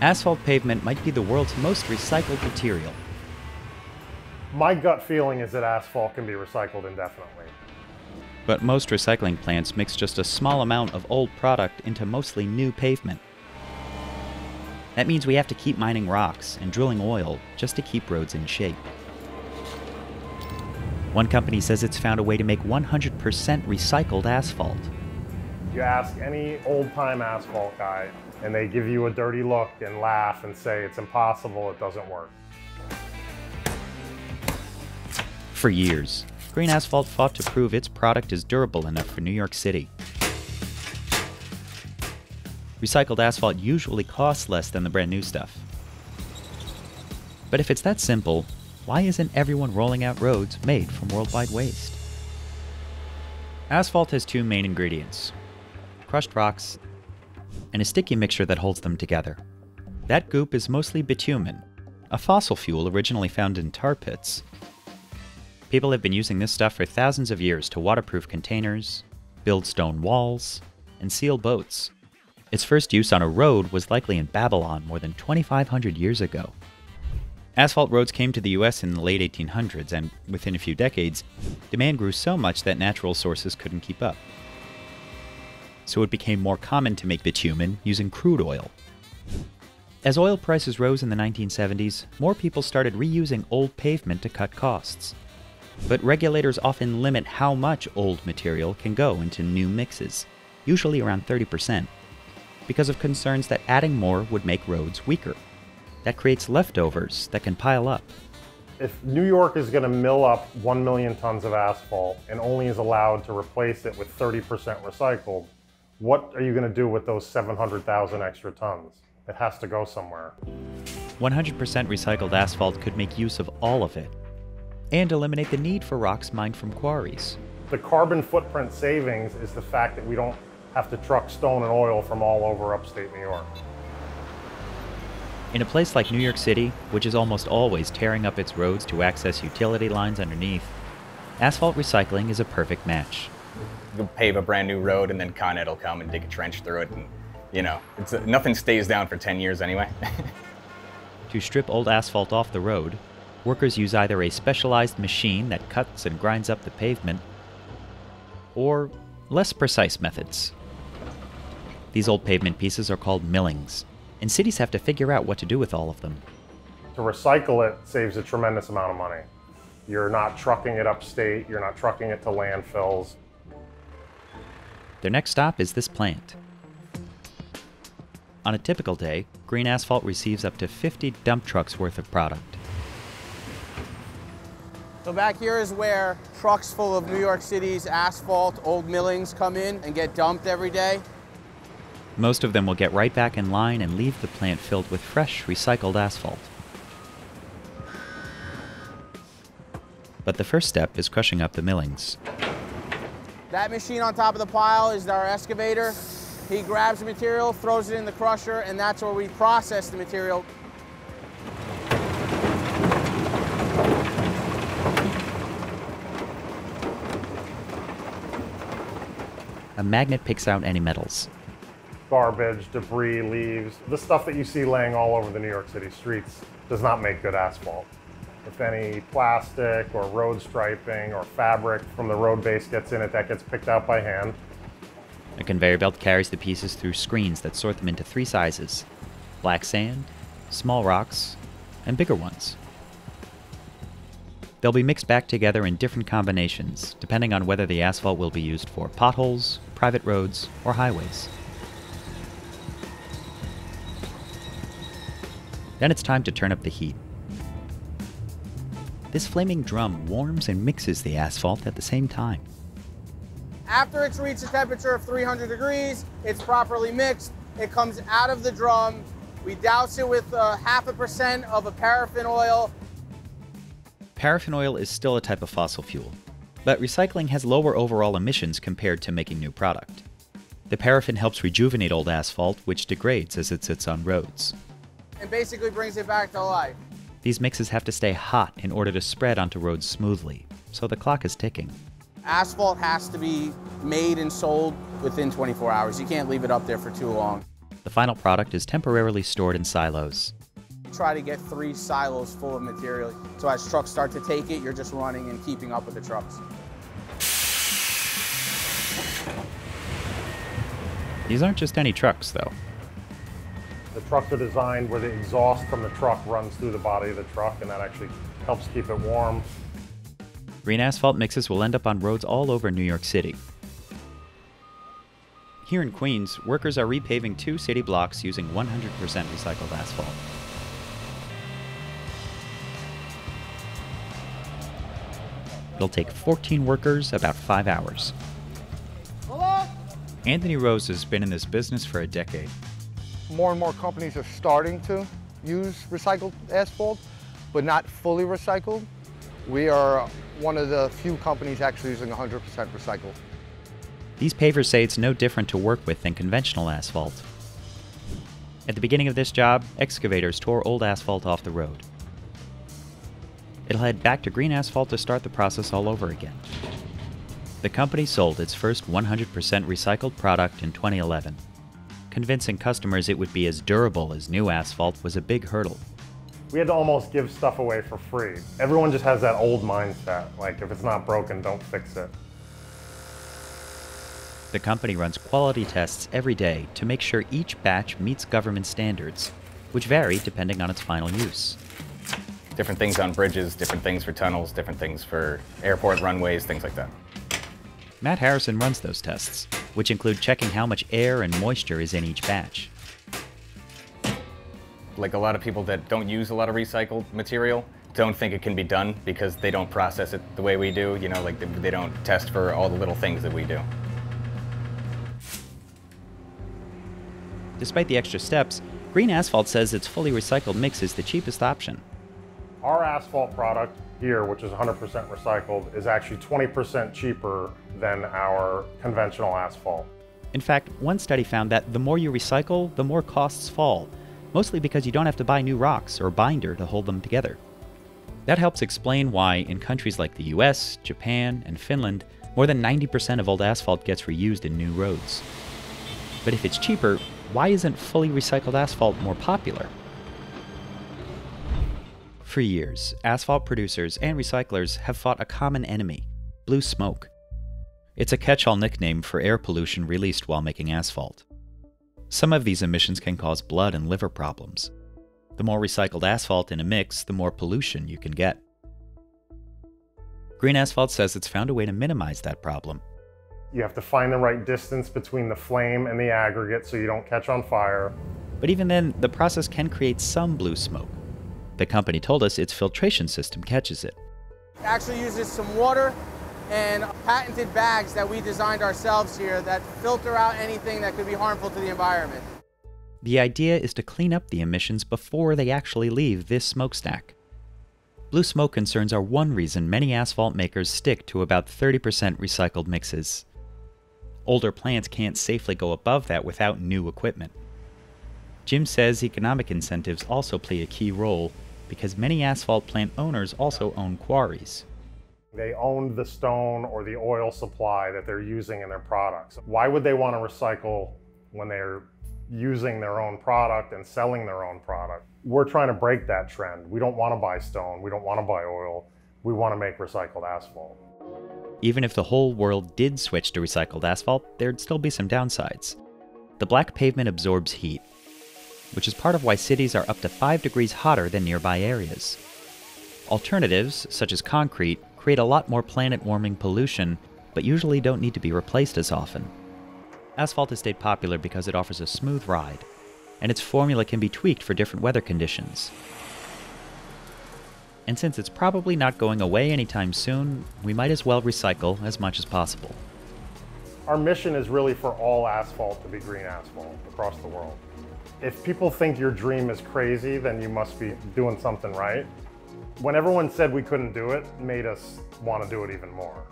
Asphalt pavement might be the world's most recycled material. My gut feeling is that asphalt can be recycled indefinitely. But most recycling plants mix just a small amount of old product into mostly new pavement. That means we have to keep mining rocks and drilling oil just to keep roads in shape. One company says it's found a way to make 100% recycled asphalt. You ask any old-time asphalt guy, and they give you a dirty look and laugh and say it's impossible, it doesn't work. For years, Green Asphalt fought to prove its product is durable enough for New York City. Recycled asphalt usually costs less than the brand new stuff. But if it's that simple, why isn't everyone rolling out roads made from worldwide waste? Asphalt has two main ingredients: crushed rocks and a sticky mixture that holds them together. That goop is mostly bitumen, a fossil fuel originally found in tar pits. People have been using this stuff for thousands of years to waterproof containers, build stone walls, and seal boats. Its first use on a road was likely in Babylon more than 2,500 years ago. Asphalt roads came to the US in the late 1800s, and within a few decades, demand grew so much that natural sources couldn't keep up. So it became more common to make bitumen using crude oil. As oil prices rose in the 1970s, more people started reusing old pavement to cut costs. But regulators often limit how much old material can go into new mixes, usually around 30%, because of concerns that adding more would make roads weaker. That creates leftovers that can pile up. If New York is going to mill up 1 million tons of asphalt and only is allowed to replace it with 30% recycled, what are you going to do with those 700,000 extra tons? It has to go somewhere. 100% recycled asphalt could make use of all of it and eliminate the need for rocks mined from quarries. The carbon footprint savings is the fact that we don't have to truck stone and oil from all over upstate New York. In a place like New York City, which is almost always tearing up its roads to access utility lines underneath, asphalt recycling is a perfect match. You can pave a brand new road and then Con Ed will come and dig a trench through it, and you know, nothing stays down for 10 years anyway. To strip old asphalt off the road, workers use either a specialized machine that cuts and grinds up the pavement, or less precise methods. These old pavement pieces are called millings, and cities have to figure out what to do with all of them. To recycle it saves a tremendous amount of money. You're not trucking it upstate, you're not trucking it to landfills. Their next stop is this plant. On a typical day, Green Asphalt receives up to 50 dump trucks worth of product. So back here is where trucks full of New York City's asphalt, old millings come in and get dumped every day. Most of them will get right back in line and leave the plant filled with fresh, recycled asphalt. But the first step is crushing up the millings. That machine on top of the pile is our excavator. He grabs the material, throws it in the crusher, and that's where we process the material. A magnet picks out any metals. Garbage, debris, leaves, the stuff that you see laying all over the New York City streets does not make good asphalt. If any plastic or road striping or fabric from the road base gets in it, that gets picked out by hand. A conveyor belt carries the pieces through screens that sort them into three sizes: black sand, small rocks, and bigger ones. They'll be mixed back together in different combinations, depending on whether the asphalt will be used for potholes, private roads, or highways. Then it's time to turn up the heat. This flaming drum warms and mixes the asphalt at the same time. After it's reached a temperature of 300 degrees, it's properly mixed. It comes out of the drum. We douse it with 0.5% of a paraffin oil. Paraffin oil is still a type of fossil fuel, but recycling has lower overall emissions compared to making new product. The paraffin helps rejuvenate old asphalt, which degrades as it sits on roads. And basically brings it back to life. These mixes have to stay hot in order to spread onto roads smoothly, so the clock is ticking. Asphalt has to be made and sold within 24 hours. You can't leave it up there for too long. The final product is temporarily stored in silos. Try to get 3 silos full of material, so as trucks start to take it, you're just running and keeping up with the trucks. These aren't just any trucks, though. The trucks are designed where the exhaust from the truck runs through the body of the truck, and that actually helps keep it warm. Green asphalt mixes will end up on roads all over New York City. Here in Queens, workers are repaving 2 city blocks using 100% recycled asphalt. It'll take 14 workers about 5 hours. Anthony Rose has been in this business for a decade. More and more companies are starting to use recycled asphalt, but not fully recycled. We are one of the few companies actually using 100% recycled. These pavers say it's no different to work with than conventional asphalt. At the beginning of this job, excavators tore old asphalt off the road. It'll head back to Green Asphalt to start the process all over again. The company sold its first 100% recycled product in 2011. Convincing customers it would be as durable as new asphalt was a big hurdle. We had to almost give stuff away for free. Everyone just has that old mindset, like if it's not broken, don't fix it. The company runs quality tests every day to make sure each batch meets government standards, which vary depending on its final use. Different things on bridges, different things for tunnels, different things for airport runways, things like that. Matt Harrison runs those tests, which include checking how much air and moisture is in each batch. Like a lot of people that don't use a lot of recycled material don't think it can be done because they don't process it the way we do, you know, like they don't test for all the little things that we do. Despite the extra steps, Green Asphalt says its fully recycled mix is the cheapest option. Our asphalt product here, which is 100% recycled, is actually 20% cheaper than our conventional asphalt. In fact, one study found that the more you recycle, the more costs fall, mostly because you don't have to buy new rocks or binder to hold them together. That helps explain why, in countries like the US, Japan, and Finland, more than 90% of old asphalt gets reused in new roads. But if it's cheaper, why isn't fully recycled asphalt more popular? For years, asphalt producers and recyclers have fought a common enemy, blue smoke. It's a catch-all nickname for air pollution released while making asphalt. Some of these emissions can cause blood and liver problems. The more recycled asphalt in a mix, the more pollution you can get. Green Asphalt says it's found a way to minimize that problem. You have to find the right distance between the flame and the aggregate so you don't catch on fire. But even then, the process can create some blue smoke. The company told us its filtration system catches it. It actually uses some water and patented bags that we designed ourselves here that filter out anything that could be harmful to the environment. The idea is to clean up the emissions before they actually leave this smokestack. Blue smoke concerns are one reason many asphalt makers stick to about 30% recycled mixes. Older plants can't safely go above that without new equipment. Jim says economic incentives also play a key role, because many asphalt plant owners also own quarries. They own the stone or the oil supply that they're using in their products. Why would they want to recycle when they're using their own product and selling their own product? We're trying to break that trend. We don't want to buy stone. We don't want to buy oil. We want to make recycled asphalt. Even if the whole world did switch to recycled asphalt, there'd still be some downsides. The black pavement absorbs heat, which is part of why cities are up to 5 degrees hotter than nearby areas. Alternatives, such as concrete, create a lot more planet-warming pollution, but usually don't need to be replaced as often. Asphalt has stayed popular because it offers a smooth ride, and its formula can be tweaked for different weather conditions. And since it's probably not going away anytime soon, we might as well recycle as much as possible. Our mission is really for all asphalt to be green asphalt across the world. If people think your dream is crazy, then you must be doing something right. When everyone said we couldn't do it, it made us want to do it even more.